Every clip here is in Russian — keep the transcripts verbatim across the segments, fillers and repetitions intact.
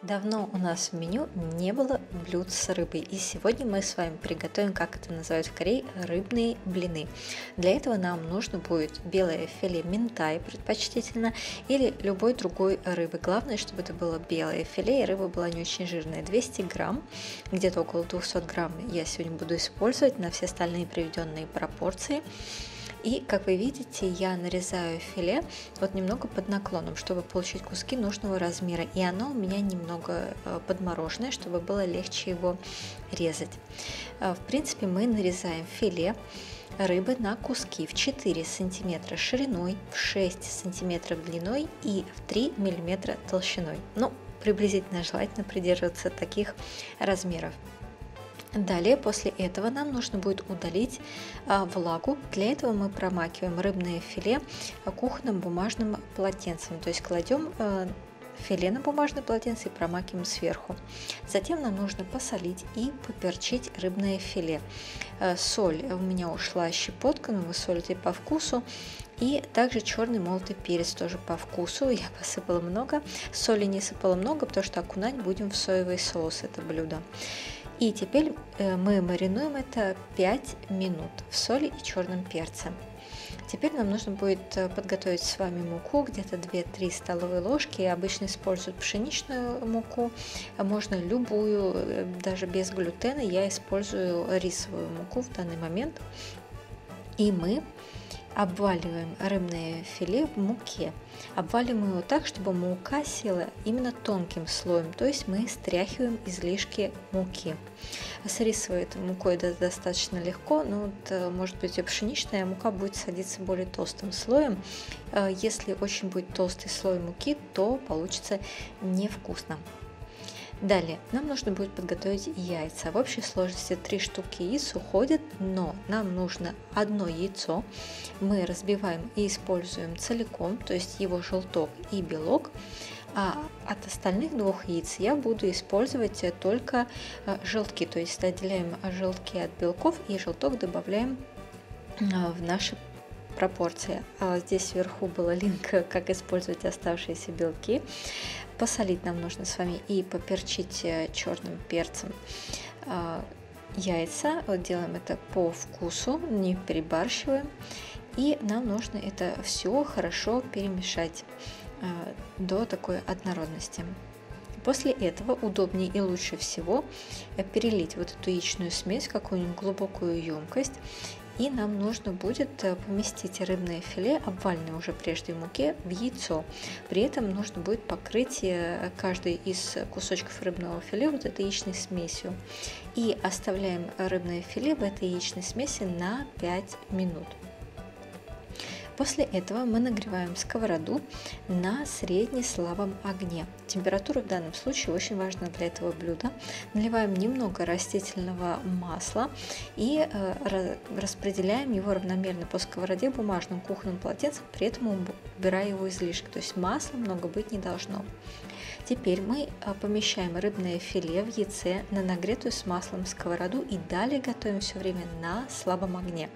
Давно у нас в меню не было блюд с рыбой, и сегодня мы с вами приготовим, как это называют в Корее, рыбные блины. Для этого нам нужно будет белое филе минтай, предпочтительно, или любой другой рыбы. Главное, чтобы это было белое филе, и рыба была не очень жирная. двести грамм, где-то около двухсот грамм я сегодня буду использовать на все остальные приведенные пропорции. И, как вы видите, я нарезаю филе вот немного под наклоном, чтобы получить куски нужного размера. И оно у меня немного подмороженное, чтобы было легче его резать. В принципе, мы нарезаем филе рыбы на куски в четыре сантиметра шириной, в шесть сантиметров длиной и в три миллиметра толщиной. Ну, приблизительно желательно придерживаться таких размеров. Далее, после этого нам нужно будет удалить а, влагу. Для этого мы промакиваем рыбное филе кухонным бумажным полотенцем, то есть кладем а, филе на бумажное полотенце и промакиваем сверху. Затем нам нужно посолить и поперчить рыбное филе. А, соль у меня ушла щепотка, но вы солите по вкусу. И также черный молотый перец тоже по вкусу. Я посыпала много, соли не сыпала много, потому что окунать будем в соевый соус это блюдо. И теперь мы маринуем это пять минут в соли и черном перце. Теперь нам нужно будет подготовить с вами муку, где-то две-три столовые ложки. Я обычно использую пшеничную муку, можно любую, даже без глютена. Я использую рисовую муку в данный момент. И мы обваливаем рыбное филе в муке. Обваливаем его так, чтобы мука села именно тонким слоем, то есть мы стряхиваем излишки муки. С рисовой мукой это достаточно легко, но вот, может быть, и пшеничная мука будет садиться более толстым слоем. Если очень будет толстый слой муки, то получится невкусно. Далее нам нужно будет подготовить яйца. В общей сложности три штуки яиц уходят, но нам нужно одно яйцо. Мы разбиваем и используем целиком, то есть его желток и белок. А от остальных двух яиц я буду использовать только желтки, то есть отделяем желтки от белков и желток добавляем в наши пропорции. Здесь вверху была линка, как использовать оставшиеся белки. Посолить нам нужно с вами и поперчить черным перцем яйца. Вот делаем это по вкусу, не перебарщиваем. И нам нужно это все хорошо перемешать до такой однородности. После этого удобнее и лучше всего перелить вот эту яичную смесь в какую-нибудь глубокую емкость. И нам нужно будет поместить рыбное филе, обваленное уже прежде в муке, в яйцо. При этом нужно будет покрыть каждый из кусочков рыбного филе вот этой яичной смесью. И оставляем рыбное филе в этой яичной смеси на пять минут. После этого мы нагреваем сковороду на средне-слабом огне. Температуру в данном случае очень важна для этого блюда. Наливаем немного растительного масла и распределяем его равномерно по сковороде бумажным кухонным полотенцем, при этом убирая его излишки. То есть масла много быть не должно. Теперь мы помещаем рыбное филе в яйце на нагретую с маслом сковороду и далее готовим все время на слабом огне.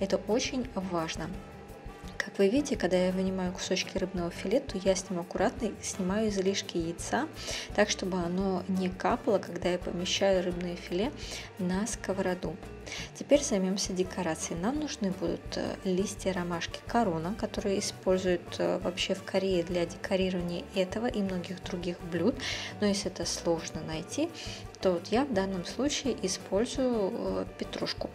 Это очень важно. Как вы видите, когда я вынимаю кусочки рыбного филе, то я с ним аккуратно снимаю излишки яйца, так чтобы оно не капало, когда я помещаю рыбное филе на сковороду. Теперь займемся декорацией. Нам нужны будут листья ромашки корона, которые используют вообще в Корее для декорирования этого и многих других блюд. Но если это сложно найти, то вот я в данном случае использую петрушку.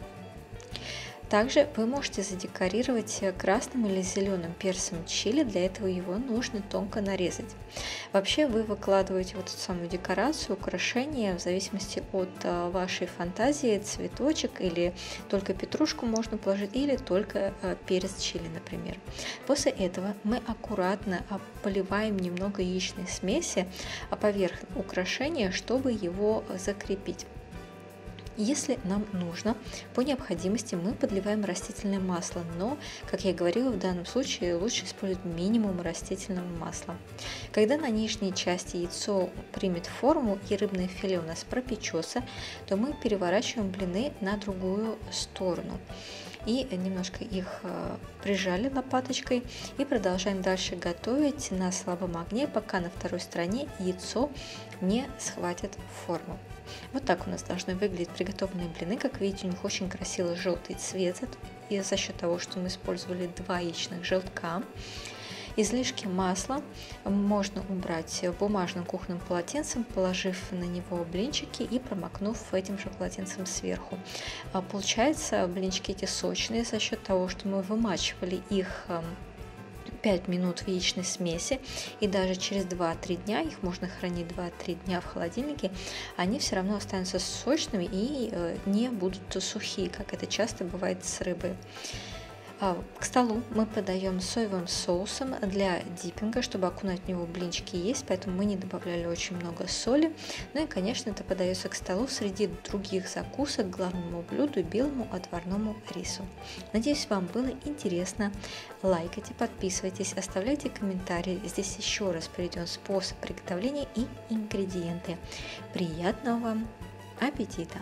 Также вы можете задекорировать красным или зеленым перцем чили, для этого его нужно тонко нарезать. Вообще вы выкладываете вот эту самую декорацию, украшение, в зависимости от вашей фантазии, цветочек или только петрушку можно положить, или только перец чили, например. После этого мы аккуратно поливаем немного яичной смеси поверх украшения, чтобы его закрепить. Если нам нужно, по необходимости мы подливаем растительное масло, но, как я говорила, в данном случае лучше использовать минимум растительного масла. Когда на нижней части яйцо примет форму и рыбное филе у нас пропечется, то мы переворачиваем блины на другую сторону. и немножко их прижали лопаточкой, и продолжаем дальше готовить на слабом огне, пока на второй стороне яйцо не схватит форму. Вот так у нас должны выглядеть приготовленные блины. Как видите, у них очень красивый желтый цвет, и за счет того, что мы использовали два яичных желтка. Излишки масла можно убрать бумажным кухонным полотенцем, положив на него блинчики и промокнув этим же полотенцем сверху. Получается, блинчики эти сочные за счет того, что мы вымачивали их пять минут в яичной смеси, и даже через два-три дня, их можно хранить два-три дня в холодильнике, они все равно останутся сочными и не будут сухие, как это часто бывает с рыбой. К столу мы подаем соевым соусом для диппинга, чтобы окунать в него блинчики есть, поэтому мы не добавляли очень много соли. Ну и, конечно, это подается к столу среди других закусок, главному блюду – белому отварному рису. Надеюсь, вам было интересно. Лайкайте, подписывайтесь, оставляйте комментарии. Здесь еще раз приведен способ приготовления и ингредиенты. Приятного вам аппетита!